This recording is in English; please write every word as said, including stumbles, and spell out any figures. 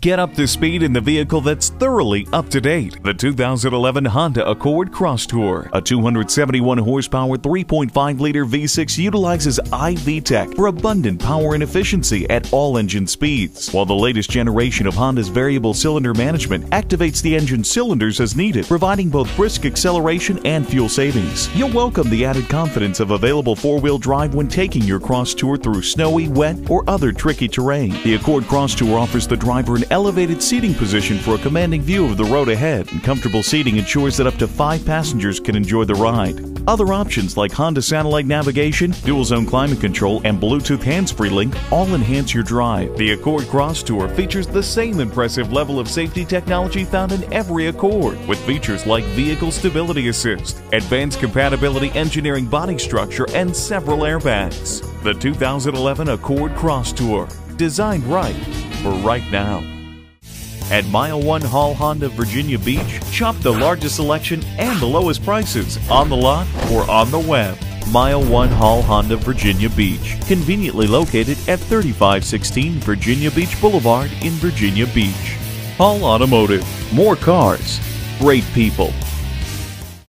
Get up to speed in the vehicle that's thoroughly up to date. The two thousand eleven Honda Accord Crosstour. A two hundred seventy-one horsepower three point five liter V six utilizes i-V TEC for abundant power and efficiency at all engine speeds, while the latest generation of Honda's variable cylinder management activates the engine cylinders as needed, providing both brisk acceleration and fuel savings. You'll welcome the added confidence of available four-wheel drive when taking your Crosstour through snowy, wet, or other tricky terrain. The Accord Crosstour offers the driver an elevated seating position for a commanding view of the road ahead, and comfortable seating ensures that up to five passengers can enjoy the ride. Other options like Honda satellite navigation, dual zone climate control, and Bluetooth hands-free link all enhance your drive. The Accord Crosstour features the same impressive level of safety technology found in every Accord, with features like vehicle stability assist, advanced compatibility engineering body structure, and several airbags. The two thousand eleven Accord Crosstour, designed right for right now. At Mile One Hall Honda Virginia Beach, shop the largest selection and the lowest prices on the lot or on the web. Mile One Hall Honda Virginia Beach, conveniently located at thirty-five sixteen Virginia Beach Boulevard in Virginia Beach. Hall Automotive, more cars, great people.